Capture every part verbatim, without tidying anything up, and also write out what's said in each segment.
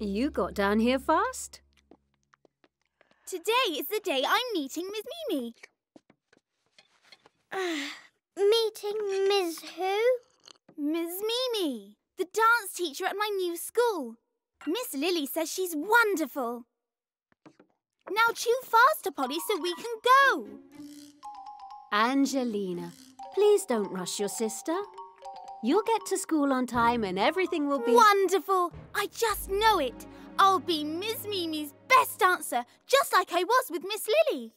You got down here fast? Today is the day I'm meeting Miss Mimi. Uh, meeting Miss who? Miss Mimi, the dance teacher at my new school. Miss Lily says she's wonderful. Now chew faster, Polly, so we can go. Angelina, please don't rush your sister. You'll get to school on time and everything will be... Wonderful! I just know it. I'll be Miss Mimi's best dancer, just like I was with Miss Lily.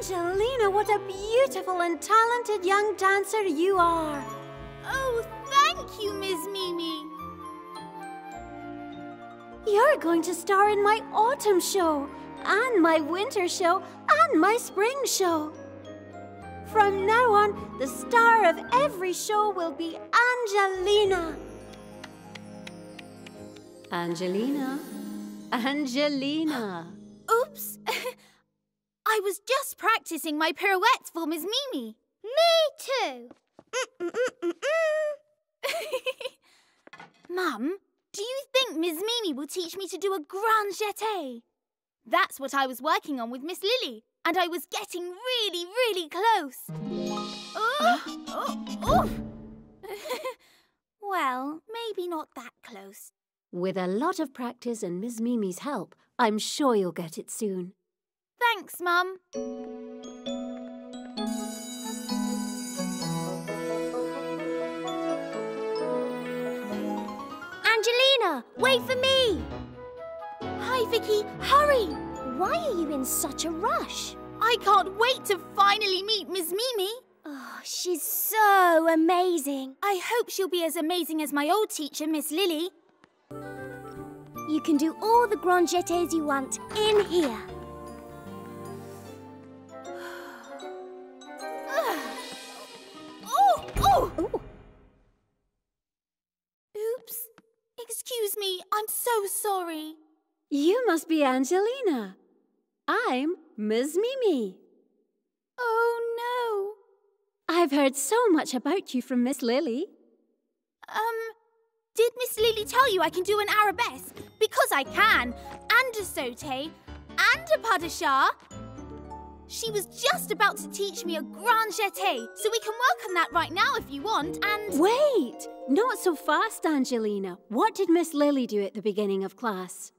Angelina, what a beautiful and talented young dancer you are! Oh, thank you, Miss Mimi! You're going to star in my autumn show, and my winter show, and my spring show. From now on, the star of every show will be Angelina. Angelina, Angelina. Oops! I was just practicing my pirouettes for Miss Mimi. Me too. Mm-mm-mm-mm-mm. Mum, do you think Miss Mimi will teach me to do a grand jeté? That's what I was working on with Miss Lily, and I was getting really, really close. Oh, oh, oh. Well, maybe not that close. With a lot of practice and Miss Mimi's help, I'm sure you'll get it soon. Thanks, Mum. Angelina, wait for me! Hi, Vicky, hurry! Why are you in such a rush? I can't wait to finally meet Miss Mimi. Oh, she's so amazing. I hope she'll be as amazing as my old teacher, Miss Lily. You can do all the grand jetés you want in here. Excuse me, I'm so sorry. You must be Angelina. I'm Miss Mimi. Oh, no. I've heard so much about you from Miss Lily. Um, did Miss Lily tell you I can do an arabesque? Because I can, and a sauté, and a pas de chat. She was just about to teach me a grand jeté, so we can work on that right now if you want, and... Wait! Not so fast, Angelina. What did Miss Lily do at the beginning of class?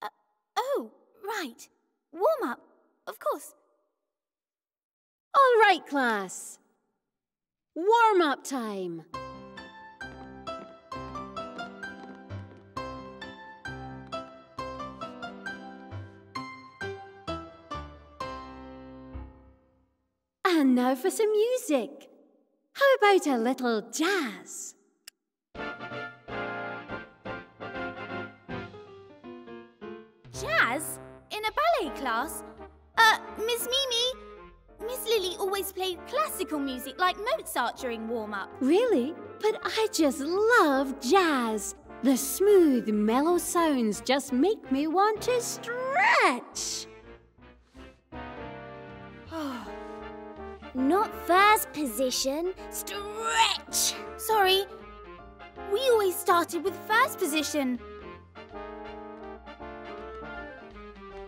Uh, oh, right. Warm up, of course. All right, class. Warm up time. And now for some music. How about a little jazz? Jazz? In a ballet class? Uh, Miss Mimi, Miss Lily always played classical music like Mozart during warm-up. Really? But I just love jazz. The smooth, mellow sounds just make me want to stretch. Oh. Not first position, stretch! Sorry, we always started with first position.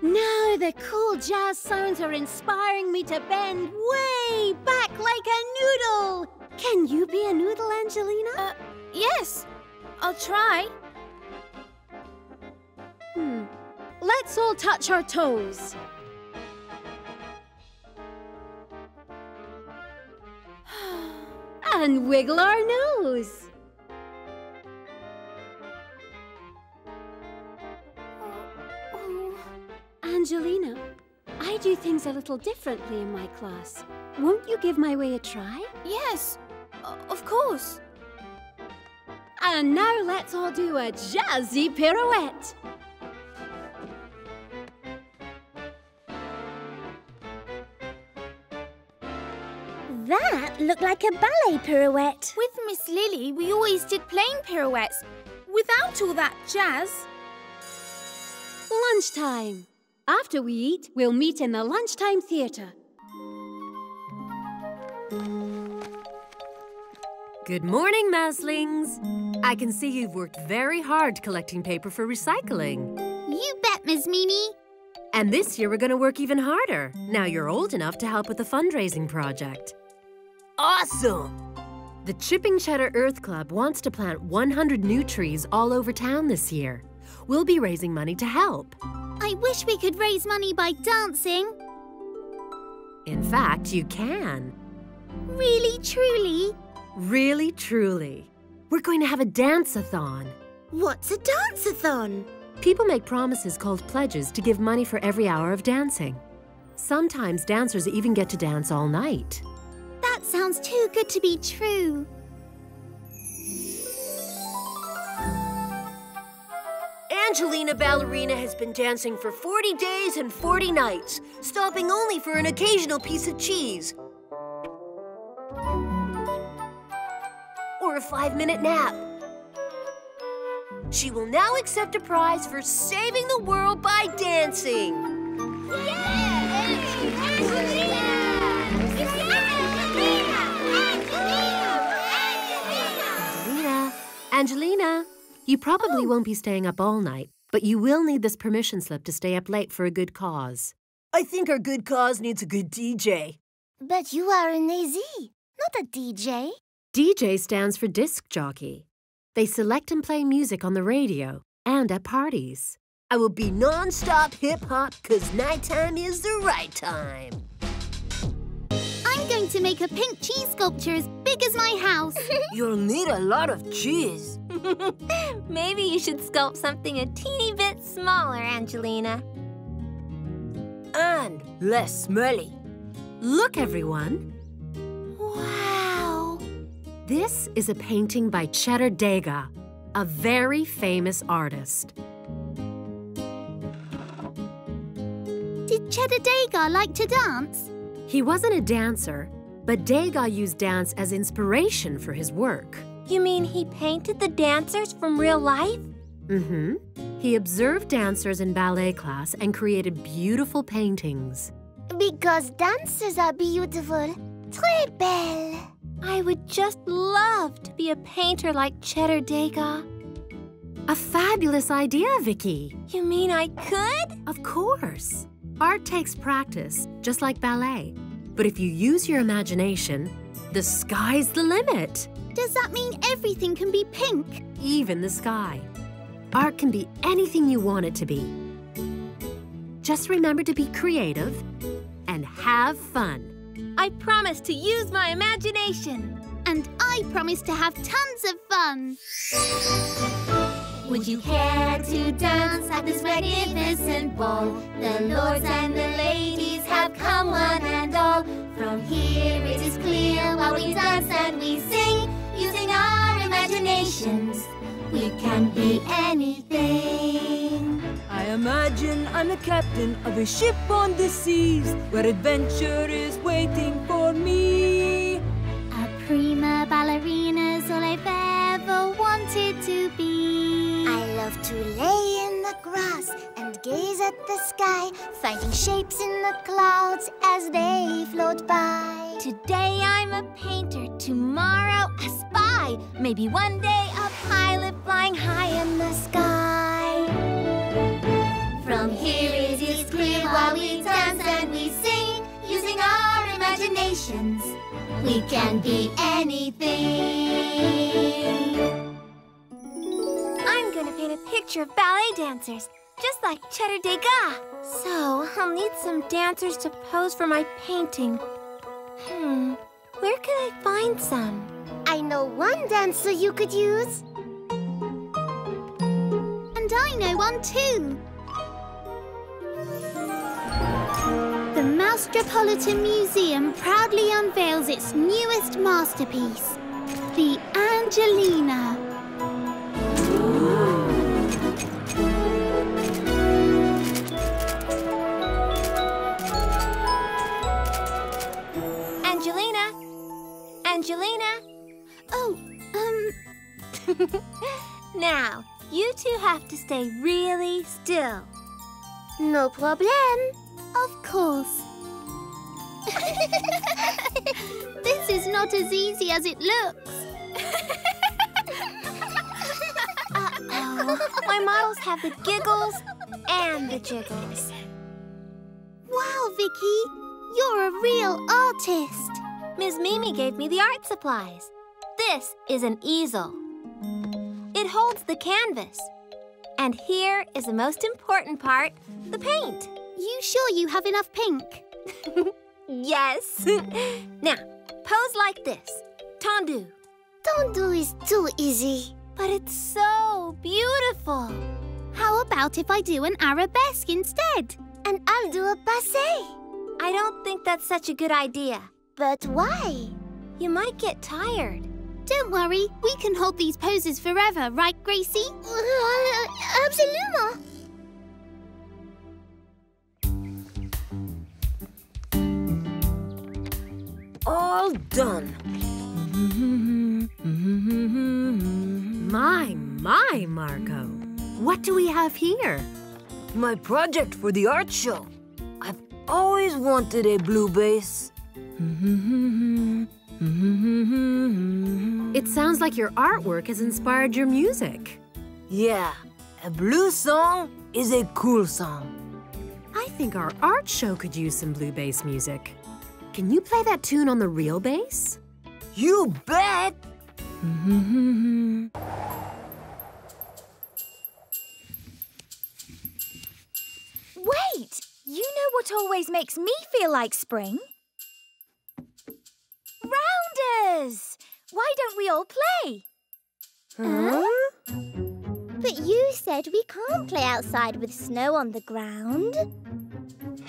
Now the cool jazz sounds are inspiring me to bend way back like a noodle. Can you be a noodle, Angelina? Uh, yes, I'll try. Hmm. Let's all touch our toes. And wiggle our nose. Angelina, I do things a little differently in my class. Won't you give my way a try? Yes, of course. And now let's all do a jazzy pirouette. that looked like a ballet pirouette. With Miss Lily, we always did plain pirouettes, without all that jazz. Lunchtime. After we eat, we'll meet in the lunchtime theatre. Good morning, Mouselings. I can see you've worked very hard collecting paper for recycling. You bet, Miss Mimi. And this year we're going to work even harder. Now you're old enough to help with the fundraising project. Awesome! The Chipping Cheddar Earth Club wants to plant one hundred new trees all over town this year. We'll be raising money to help. I wish we could raise money by dancing. In fact, you can. Really, truly? Really, truly. We're going to have a dance-a-thon. What's a dance-a-thon? People make promises called pledges to give money for every hour of dancing. Sometimes dancers even get to dance all night. That sounds too good to be true. Angelina Ballerina has been dancing for forty days and forty nights, stopping only for an occasional piece of cheese. Or a five-minute nap. She will now accept a prize for saving the world by dancing. Yay! Angelina! Angelina! Angelina! Angelina! Angelina, you probably oh. won't be staying up all night, but you will need this permission slip to stay up late for a good cause. I think our good cause needs a good D J. But you are an A Z, not a D J. D J stands for disc jockey. They select and play music on the radio and at parties. I will be non-stop hip-hop, because nighttime is the right time. I'm going to make a pink cheese sculpture as big as my house. You'll need a lot of cheese. Maybe you should sculpt something a teeny bit smaller, Angelina. And less smelly. Look, everyone. This is a painting by Cheddar Degas, a very famous artist. Did Cheddar Degas like to dance? He wasn't a dancer, but Degas used dance as inspiration for his work. You mean he painted the dancers from real life? Mm-hmm. He observed dancers in ballet class and created beautiful paintings. Because dancers are beautiful, très belle. I would just love to be a painter like Cheddar Degas. A fabulous idea, Vicky. You mean I could? Of course. Art takes practice, just like ballet. But if you use your imagination, the sky's the limit. Does that mean everything can be pink? Even the sky. Art can be anything you want it to be. Just remember to be creative and have fun. I promise to use my imagination. And I promise to have tons of fun. Would you care to dance at this magnificent ball? The lords and the ladies have come one and all. From here it is clear while we dance and we sing. Using our imaginations, we can be anything. I imagine I'm the captain of a ship on the seas, where adventure is waiting for me. A prima ballerina's all I've ever wanted to be. I love to lay in the grass and gaze at the sky, finding shapes in the clouds as they float by. Today I'm a painter, tomorrow a spy, maybe one day a pilot flying high in the sky. From here it is clear while we dance and we sing. Using our imaginations, we can be anything. I'm going to paint a picture of ballet dancers, just like Cheddar Degas. So I'll need some dancers to pose for my painting. Hmm, where can I find some? I know one dancer you could use. And I know one too. The Mastropolitan Museum proudly unveils its newest masterpiece, the Angelina. Ooh. Angelina, Angelina. Oh, um... Now, you two have to stay really still. No problem. Of course. This is not as easy as it looks. Uh-oh. My models have the giggles and the jiggles. Wow, Vicky. You're a real artist. Miss Mimi gave me the art supplies. This is an easel. It holds the canvas. And here is the most important part, the paint. You sure you have enough pink? Yes. Now, pose like this. Tendu. Tendu is too easy. But it's so beautiful. How about if I do an arabesque instead? And I'll do a passé. I don't think that's such a good idea. But why? You might get tired. Don't worry, we can hold these poses forever, right, Gracie? Absolutely. All done. My, my, Marco. What do we have here? My project for the art show. I've always wanted a blue base. It sounds like your artwork has inspired your music. Yeah, a blue song is a cool song. I think our art show could use some blue bass music. Can you play that tune on the real bass? You bet! Wait! You know what always makes me feel like spring? Rounders! Why don't we all play? Huh? Huh? But you said we can't play outside with snow on the ground.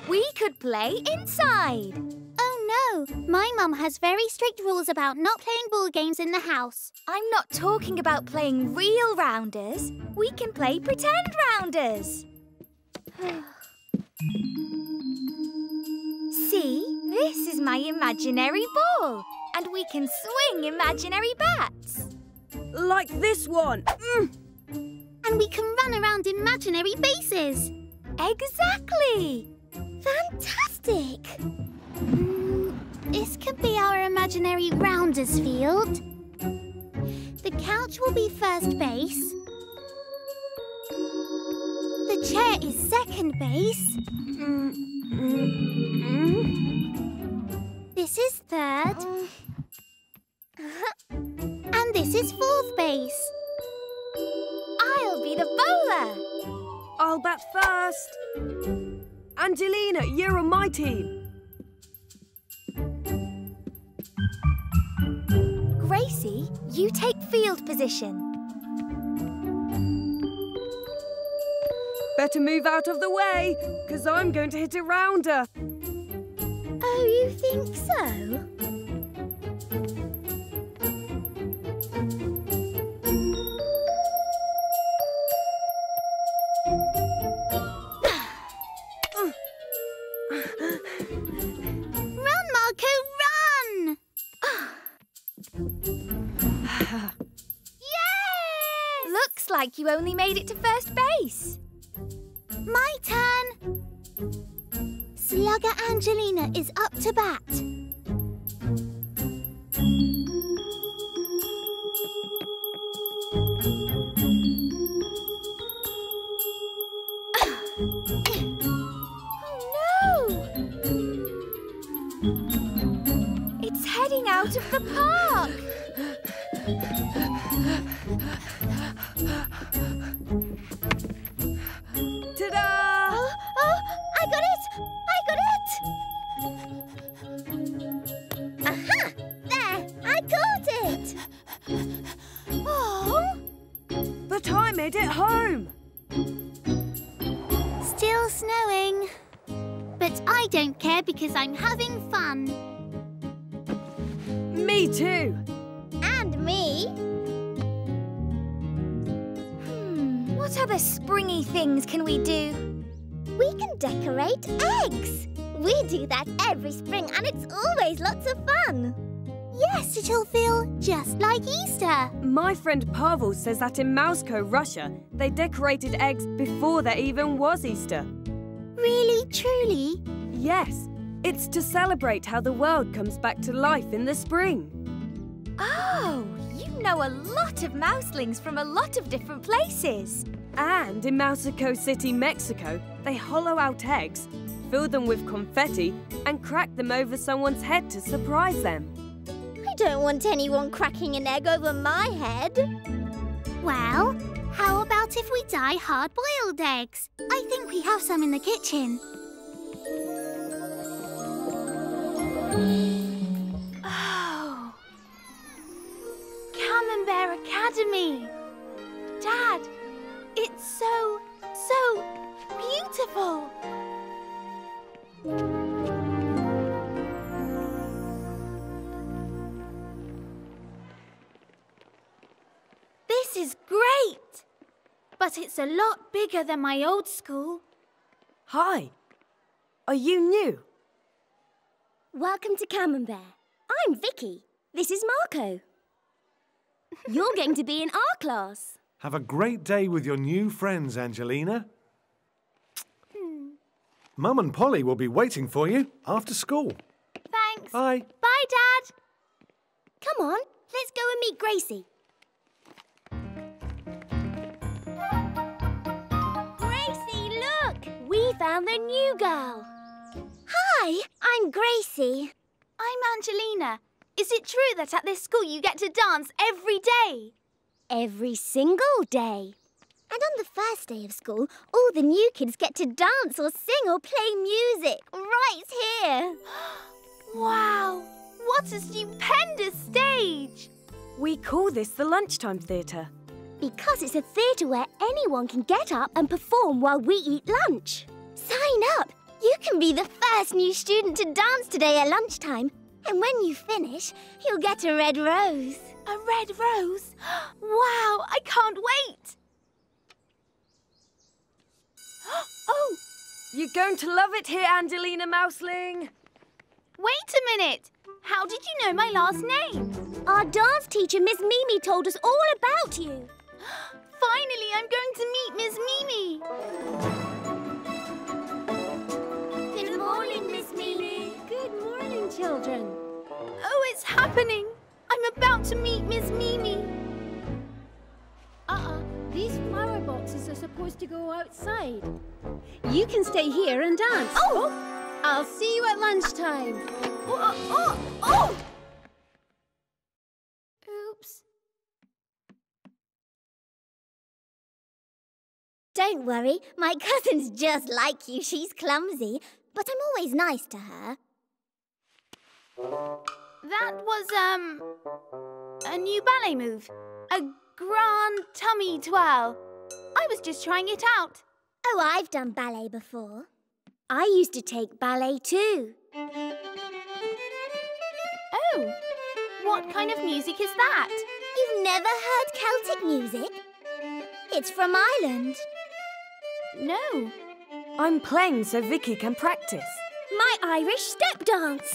We could play inside. Oh, no. My mum has very strict rules about not playing ball games in the house. I'm not talking about playing real rounders. We can play pretend rounders. See? This is my imaginary ball. And we can swing imaginary bats. Like this one. Mm. And we can run around imaginary bases. Exactly. Fantastic. This could be our imaginary rounders field. The couch will be first base. The chair is second base. Mm-hmm. This is third. Uh-huh. And this is fourth base. I'll be the bowler. I'll bat first. Angelina, you're on my team. Gracie, you take field position. Better move out of the way, because I'm going to hit a rounder. Oh, you think so? Run, Marco, run! Yes! Looks like you only made it to first base. My turn. Slugger Angelina is up to bat. Out of the park! Ta-da! Oh, oh, I got it! I got it! Aha! There! I caught it! Oh! But I made it home! Still snowing. But I don't care because I'm having fun. Me too. And me. Hmm, what other springy things can we do? We can decorate eggs. We do that every spring and it's always lots of fun. Yes, it'll feel just like Easter. My friend Pavel says that in Moscow, Russia, they decorated eggs before there even was Easter. Really, truly? Yes. It's to celebrate how the world comes back to life in the spring. Oh, you know a lot of mouselings from a lot of different places. And in Mousico City, Mexico, they hollow out eggs, fill them with confetti and crack them over someone's head to surprise them. I don't want anyone cracking an egg over my head. Well, how about if we dye hard-boiled eggs? I think we have some in the kitchen. Oh! Camembert Academy! Dad, it's so, so beautiful! This is great! But it's a lot bigger than my old school. Hi! Are you new? Welcome to Camembert. I'm Vicky. This is Marco. You're going to be in our class. Have a great day with your new friends, Angelina. Hmm. Mum and Polly will be waiting for you after school. Thanks. Bye. Bye, Dad. Come on, let's go and meet Gracie. Gracie, look! We found the new girl. Hi, I'm Gracie. I'm Angelina. Is it true that at this school you get to dance every day? Every single day. And on the first day of school, all the new kids get to dance or sing or play music right here. Wow, what a stupendous stage! We call this the lunchtime theatre. Because it's a theatre where anyone can get up and perform while we eat lunch. Sign up! You can be the first new student to dance today at lunchtime. And when you finish, you'll get a red rose. A red rose? Wow, I can't wait! Oh! You're going to love it here, Angelina Mouseling. Wait a minute! How did you know my last name? Our dance teacher, Miss Mimi, told us all about you. Finally, I'm going to meet Miss Mimi. Good morning, children. Oh, it's happening. I'm about to meet Miss Mimi. Uh-uh. These flower boxes are supposed to go outside. You can stay here and dance. Oh! Oh, I'll see you at lunchtime. Oh, oh, oh! oh. Oops. Don't worry. My cousin's just like you. She's clumsy. But I'm always nice to her. That was, um, a new ballet move. A grand tummy twirl. I was just trying it out. Oh, I've done ballet before. I used to take ballet too. Oh, what kind of music is that? You've never heard Celtic music? It's from Ireland. No. I'm playing so Vicky can practice. My Irish step dance.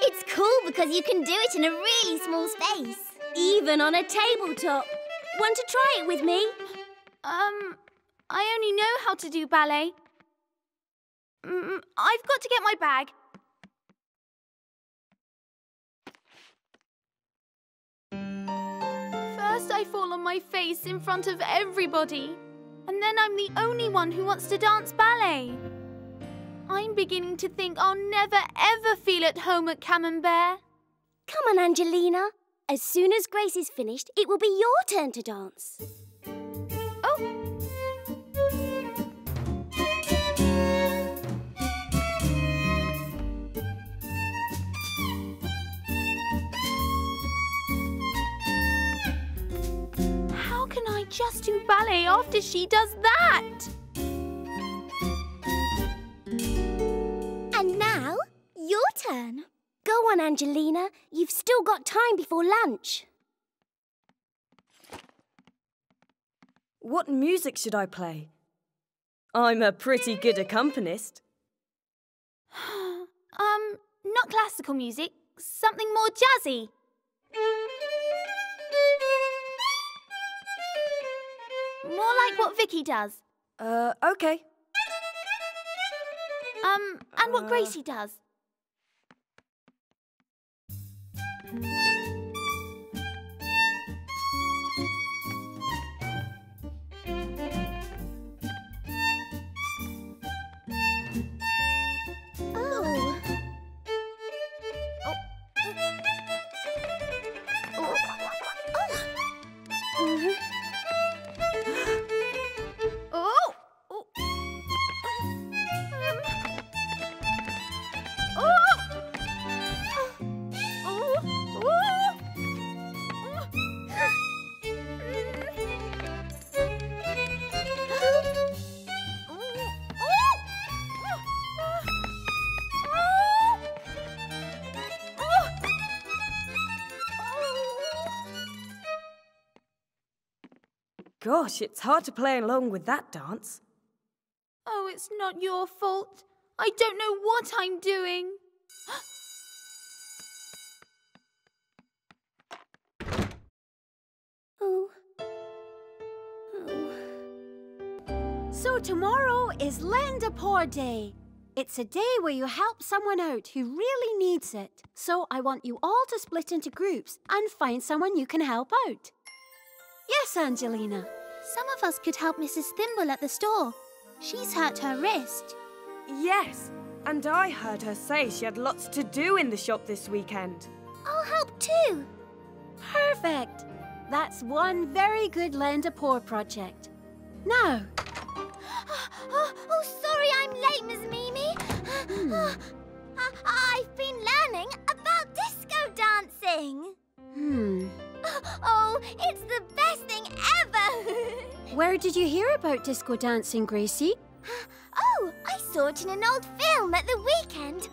It's cool because you can do it in a really small space. Even on a tabletop. Want to try it with me? Um, I only know how to do ballet. Mm, I've got to get my bag. First I fall on my face in front of everybody, and then I'm the only one who wants to dance ballet. I'm beginning to think I'll never ever feel at home at Camembert. Come on, Angelina. As soon as Grace is finished, it will be your turn to dance. Oh! Just do ballet after she does that. And now, your turn. Go on, Angelina. You've still got time before lunch. What music should I play? I'm a pretty good accompanist. um, not classical music. Something more jazzy. More like what Vicky does. Uh, okay. Um, and what uh... Gracie does. Gosh, it's hard to play along with that dance. Oh, it's not your fault. I don't know what I'm doing. oh. oh. So tomorrow is Lend-a-Paw Day. It's a day where you help someone out who really needs it. So I want you all to split into groups and find someone you can help out. Yes, Angelina. Some of us could help Missus Thimble at the store. She's hurt her wrist. Yes, and I heard her say she had lots to do in the shop this weekend. I'll help too. Perfect. That's one very good Lend-a-Paw project. Now. Oh, oh, oh, sorry I'm late, Miss Mimi. Hmm. Oh, I, I've been learning about disco dancing. Hmm. Oh, it's the best thing ever! Where did you hear about disco dancing, Gracie? Oh, I saw it in an old film at the weekend.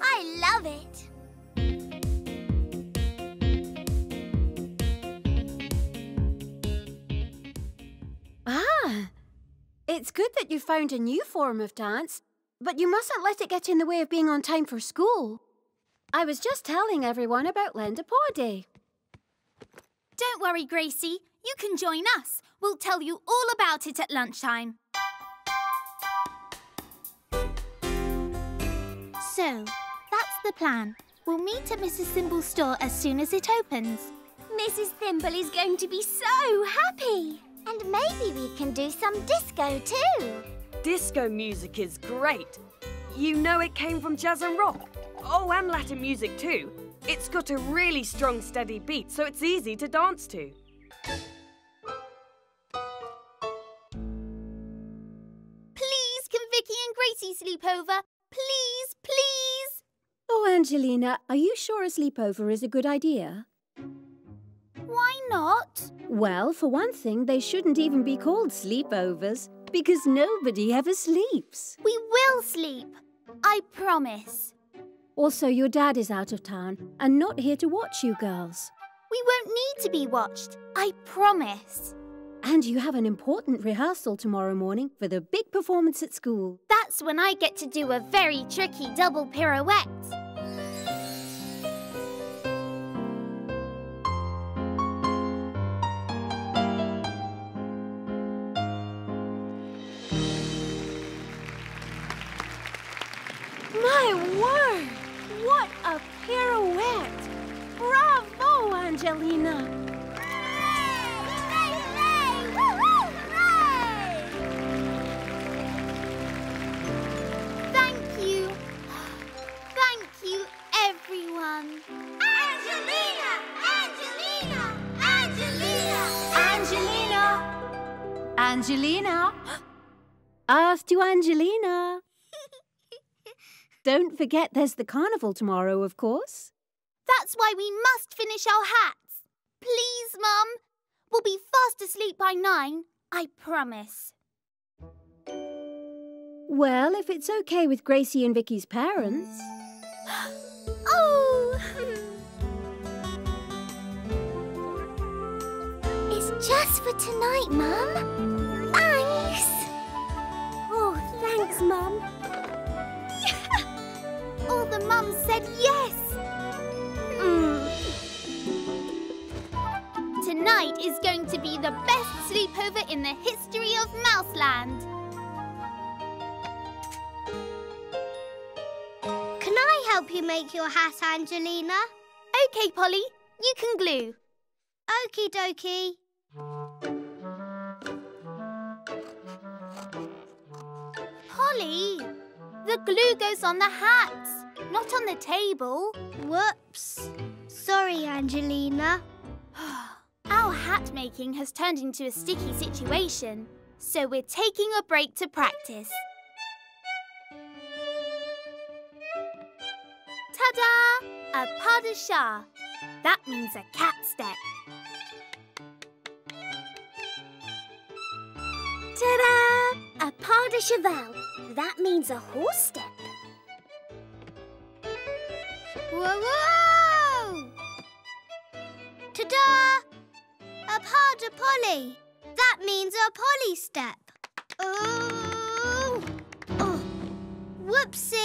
I love it. Ah, it's good that you found a new form of dance, but you mustn't let it get in the way of being on time for school. I was just telling everyone about Lend-a-Paw Day. Don't worry, Gracie. You can join us. We'll tell you all about it at lunchtime. So, that's the plan. We'll meet at Missus Thimble's store as soon as it opens. Missus Thimble is going to be so happy. And maybe we can do some disco too. Disco music is great. You know it came from jazz and rock. Oh, and Latin music too. It's got a really strong, steady beat, so it's easy to dance to. Please, can Vicky and Gracie sleep over? Please, please! Oh, Angelina, are you sure a sleepover is a good idea? Why not? Well, for one thing, they shouldn't even be called sleepovers, because nobody ever sleeps. We will sleep. I promise. Also, your dad is out of town and not here to watch you girls. We won't need to be watched, I promise. And you have an important rehearsal tomorrow morning for the big performance at school. That's when I get to do a very tricky double pirouette. My word! What a pirouette! Bravo, Angelina! Hooray! Hooray! Woo-hoo! Hooray! Thank you. Thank you, everyone. Angelina! Angelina! Angelina! Angelina! Angelina! Off to Angelina! Don't forget there's the carnival tomorrow, of course. That's why we must finish our hats. Please, Mum. We'll be fast asleep by nine, I promise. Well, if it's okay with Gracie and Vicky's parents... Oh! It's Just for tonight, Mum. Thanks. Oh, thanks, Mum. All the mums said yes. Mm. Tonight is going to be the best sleepover in the history of Mouseland. Can I help you make your hat, Angelina? OK, Polly. You can glue. Okie dokie. Polly, the glue goes on the hats, not on the table. Whoops. Sorry, Angelina. Our hat making has turned into a sticky situation, so we're taking a break to practice. Ta-da! A pas de chat. That means a cat step. Ta-da! A pas de cheval. That means a horse step. Whoa, whoa! Ta-da! A pas de Polly. That means a Polly step. Oh! Oh! Whoopsie!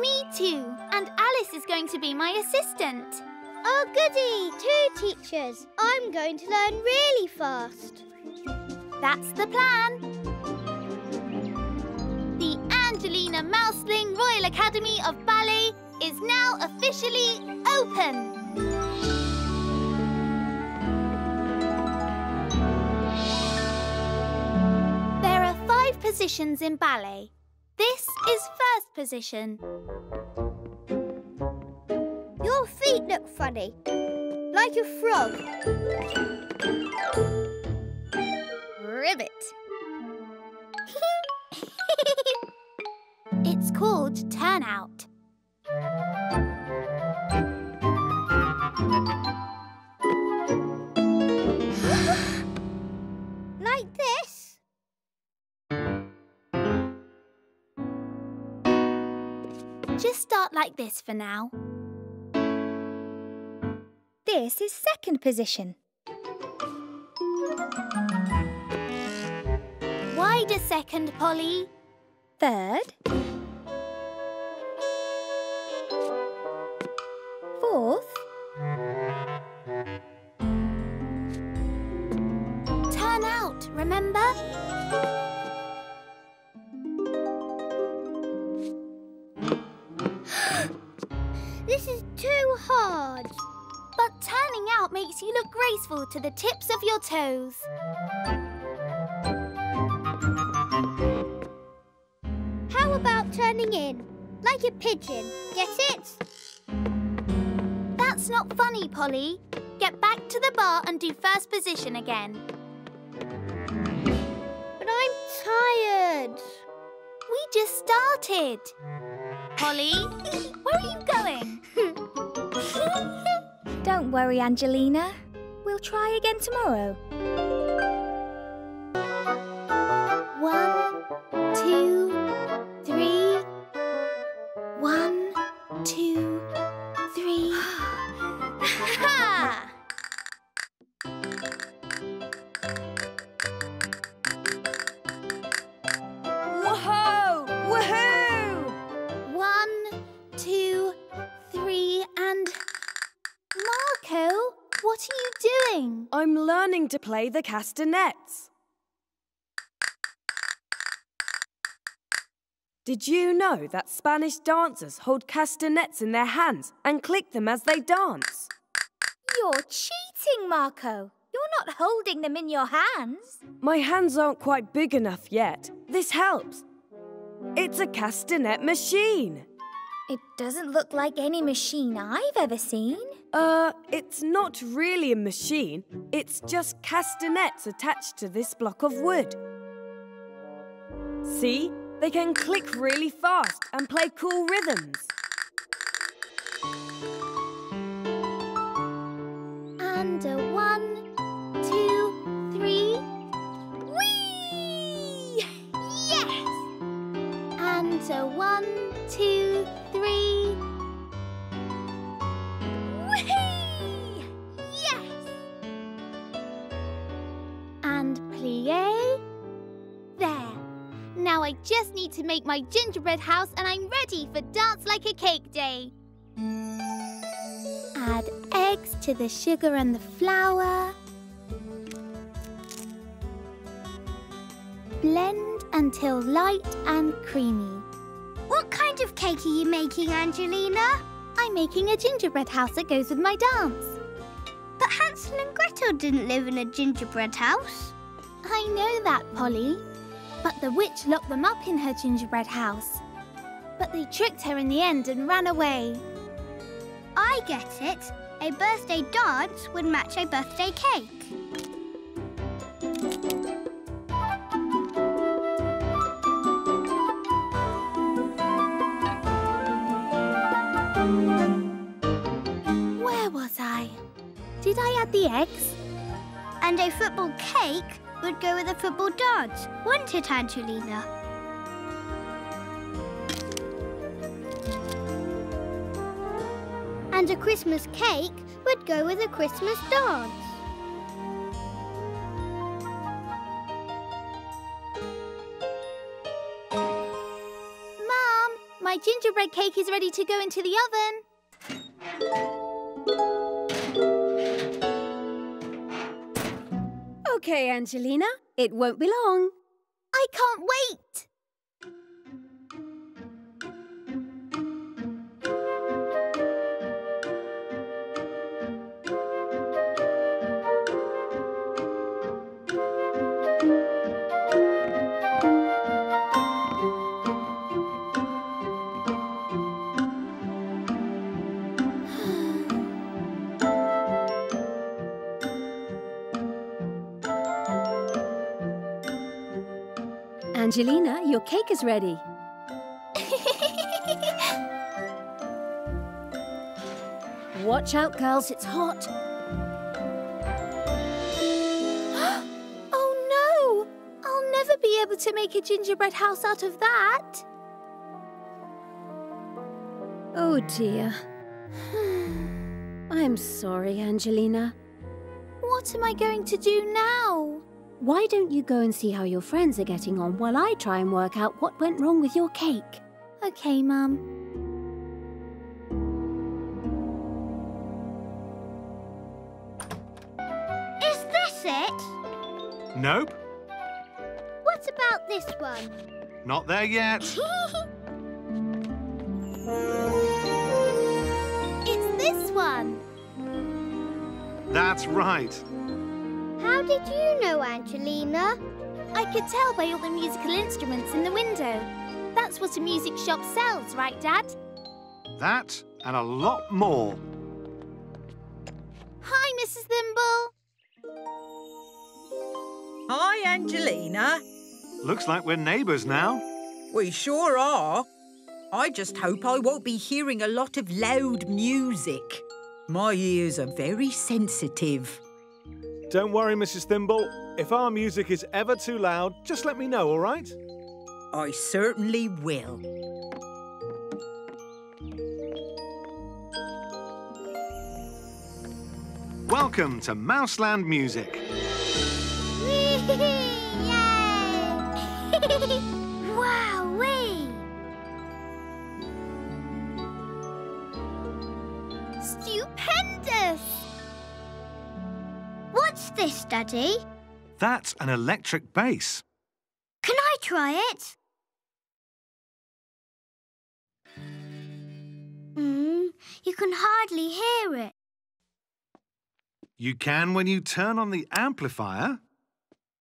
Me too. And Alice is going to be my assistant. Oh, goody. Two teachers. I'm going to learn really fast. That's the plan. The Angelina Mouseling Royal Academy of Ballet is now officially open. There are five positions in ballet. This is first position. Your feet look funny, like a frog. Ribbit. It's called turnout. Like this. Just start like this for now. This is second position. Wider second, Polly. Third. Fourth. Turn out, remember? This is too hard. But turning out makes you look graceful to the tips of your toes. How about turning in? Like a pigeon. Get it? That's not funny, Polly. Get back to the bar and do first position again. But I'm tired. We just started. Polly, where are you going? Don't worry, Angelina. We'll try again tomorrow. One, two, three. One, two, three. Ha! What are you doing? I'm learning to play the castanets. Did you know that Spanish dancers hold castanets in their hands and click them as they dance? You're cheating, Marco. You're not holding them in your hands. My hands aren't quite big enough yet. This helps. It's a castanet machine. It doesn't look like any machine I've ever seen. Uh, it's not really a machine. It's just castanets attached to this block of wood. See? They can click really fast and play cool rhythms. under one, two, three. Whee! Yes! Under one, two, three. Whee! Yes! And plié. There. Now I just need to make my gingerbread house and I'm ready for Dance Like a Cake Day. Add eggs to the sugar and the flour. Blend until light and creamy. What kind of cake are you making, Angelina? I'm making a gingerbread house that goes with my dance. But Hansel and Gretel didn't live in a gingerbread house. I know that, Polly. But the witch locked them up in her gingerbread house. But they tricked her in the end and ran away. I get it. A birthday dance would match a birthday cake. Where was I? Did I add the eggs? And a football cake would go with a football dance, wouldn't it, Angelina? And a Christmas cake would go with a Christmas dance. Mum, my gingerbread cake is ready to go into the oven. Okay, Angelina, it won't be long. I can't wait. Angelina, your cake is ready. Watch out, girls, it's hot. Oh, no! I'll never be able to make a gingerbread house out of that. Oh, dear. I'm sorry, Angelina. What am I going to do now? Why don't you go and see how your friends are getting on while I try and work out what went wrong with your cake? Okay, Mum. Is this it? Nope. What about this one? Not there yet. It's this one. That's right. How did you know, Angelina? I could tell by all the musical instruments in the window. That's what a music shop sells, right, Dad? That and a lot more. Hi, Missus Thimble. Hi, Angelina. Looks like we're neighbours now. We sure are. I just hope I won't be hearing a lot of loud music. My ears are very sensitive. Don't worry, Missus Thimble. If our music is ever too loud, just let me know, all right? I certainly will. Welcome to Mouseland Music. Yay! Wow-wee! Stupendous! What's this, Daddy? That's an electric bass. Can I try it? Mm, you can hardly hear it. You can when you turn on the amplifier.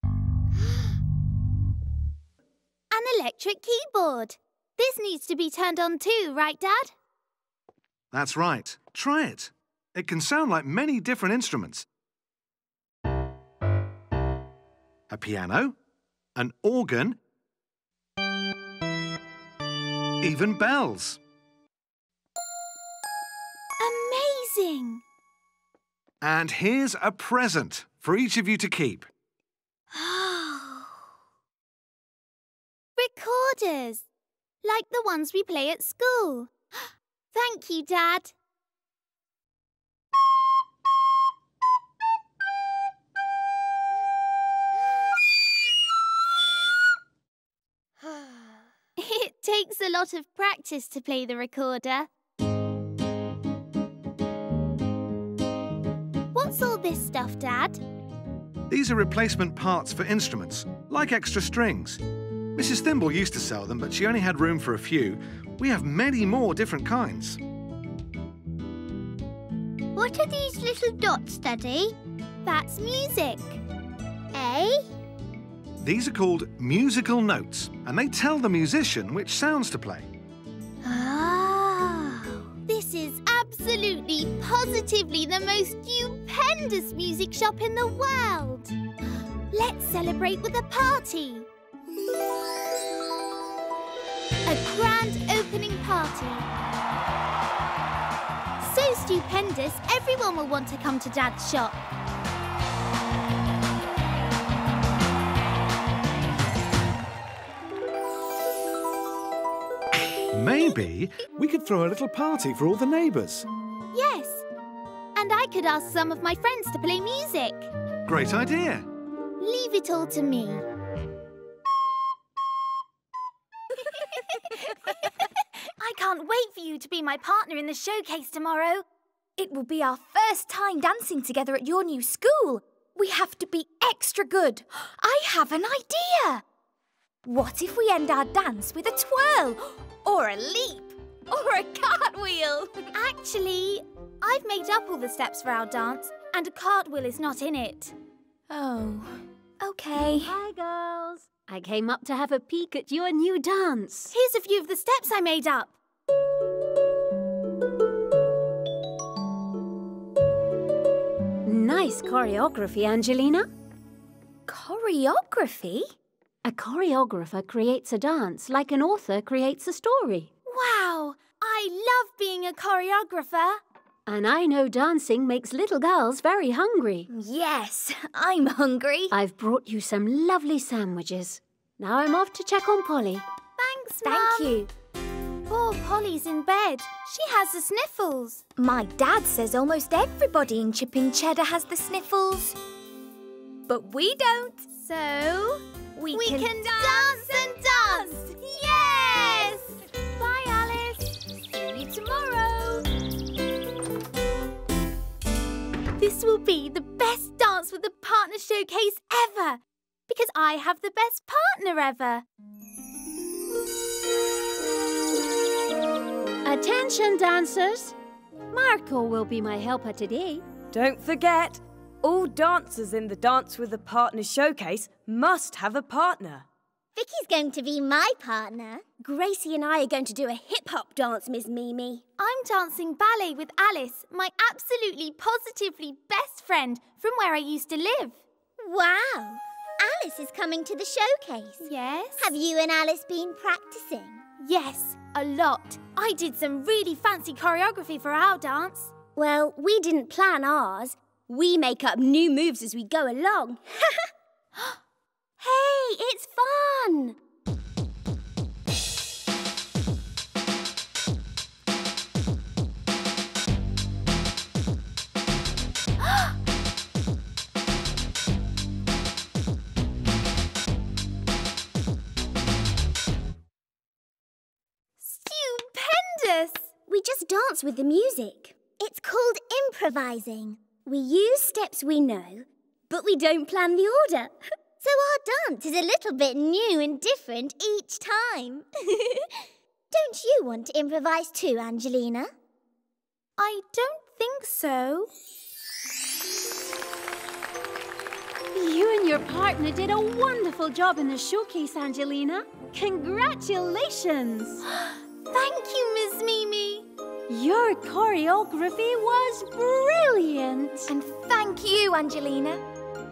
An electric keyboard. This needs to be turned on too, right, Dad? That's right. Try it. It can sound like many different instruments. A piano, an organ, even bells. Amazing! And here's a present for each of you to keep. Recorders, like the ones we play at school. Thank you, Dad. It takes a lot of practice to play the recorder. What's all this stuff, Dad? These are replacement parts for instruments, like extra strings. Missus Thimble used to sell them, but she only had room for a few. We have many more different kinds. What are these little dots, Daddy? That's music. Eh? These are called musical notes, and they tell the musician which sounds to play. Ah! This is absolutely, positively the most stupendous music shop in the world. Let's celebrate with a party. A grand opening party. So stupendous, everyone will want to come to Dad's shop. Maybe we could throw a little party for all the neighbours. Yes, and I could ask some of my friends to play music. Great idea. Leave it all to me. I can't wait for you to be my partner in the showcase tomorrow. It will be our first time dancing together at your new school. We have to be extra good. I have an idea. What if we end our dance with a twirl, or a leap, or a cartwheel? Actually, I've made up all the steps for our dance, and a cartwheel is not in it. Oh, okay. Hi, girls. I came up to have a peek at your new dance. Here's a few of the steps I made up. Nice choreography, Angelina. Choreography? A choreographer creates a dance like an author creates a story. Wow! I love being a choreographer. And I know dancing makes little girls very hungry. Yes, I'm hungry. I've brought you some lovely sandwiches. Now I'm off to check on Polly. Thanks, Mum. Thank you. Poor Polly's in bed. She has the sniffles. My dad says almost everybody in Chipping Cheddar has the sniffles. But we don't. So we, we can, can dance, dance and dance. Yes! Bye, Alice. See you tomorrow. This will be the best dance with a partner showcase ever, because I have the best partner ever. Attention, dancers. Marco will be my helper today. Don't forget, all dancers in the Dance with a Partner showcase must have a partner. Vicky's going to be my partner. Gracie and I are going to do a hip-hop dance, Miss Mimi. I'm dancing ballet with Alice, my absolutely, positively best friend from where I used to live. Wow! Alice is coming to the showcase. Yes? Have you and Alice been practising? Yes, a lot. I did some really fancy choreography for our dance. Well, we didn't plan ours. We make up new moves as we go along. Hey, it's fun! Stupendous! We just dance with the music. It's called improvising. We use steps we know, but we don't plan the order. So our dance is a little bit new and different each time. Don't you want to improvise too, Angelina? I don't think so. You and your partner did a wonderful job in the showcase, Angelina. Congratulations! Thank you, Miss Mimi. Your choreography was brilliant. And thank you, Angelina.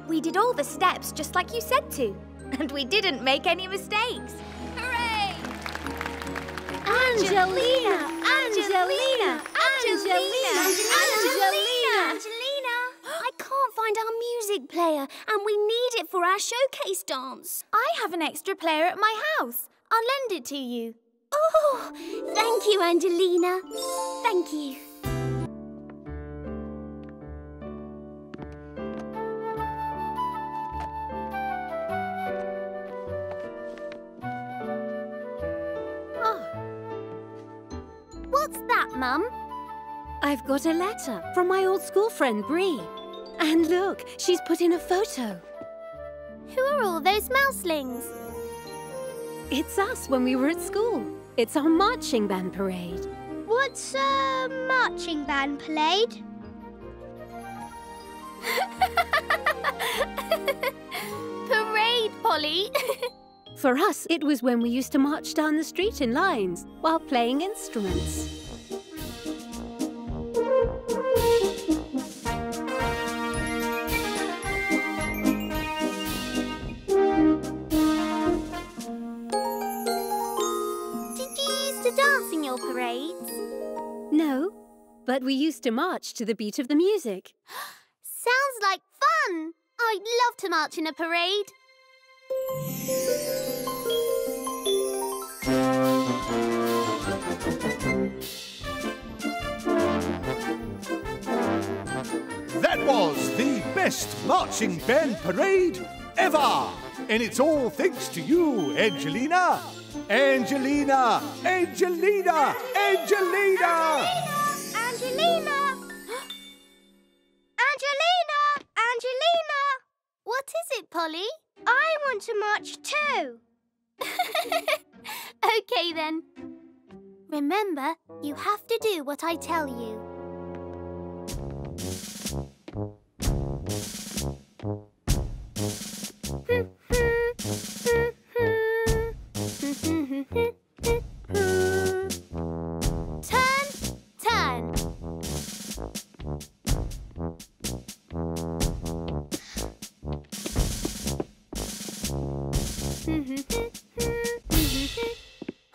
We did all the steps just like you said to, and we didn't make any mistakes. Hooray! Angelina! Angelina! Angelina! Angelina! Angelina! Angelina! Angelina! player and we need it for our showcase dance. I have an extra player at my house. I'll lend it to you. Oh, thank you, Angelina. Thank you. Mum? I've got a letter from my old school friend, Bree. And look, she's put in a photo. Who are all those mouselings? It's us when we were at school. It's our marching band parade. What's a marching band parade? Parade, Polly. For us, it was when we used to march down the street in lines while playing instruments. But we used to march to the beat of the music. Sounds like fun! I'd love to march in a parade. That was the best marching band parade ever! And it's all thanks to you, Angelina! Angelina! Angelina! Angelina! Angelina! Angelina! Angelina! Angelina! What is it, Polly? I want to march too. Okay then. Remember, you have to do what I tell you.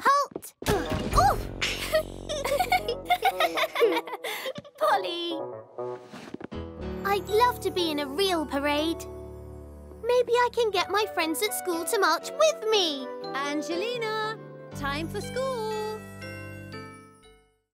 Halt! Oh! Polly! I'd love to be in a real parade. Maybe I can get my friends at school to march with me. Angelina, time for school.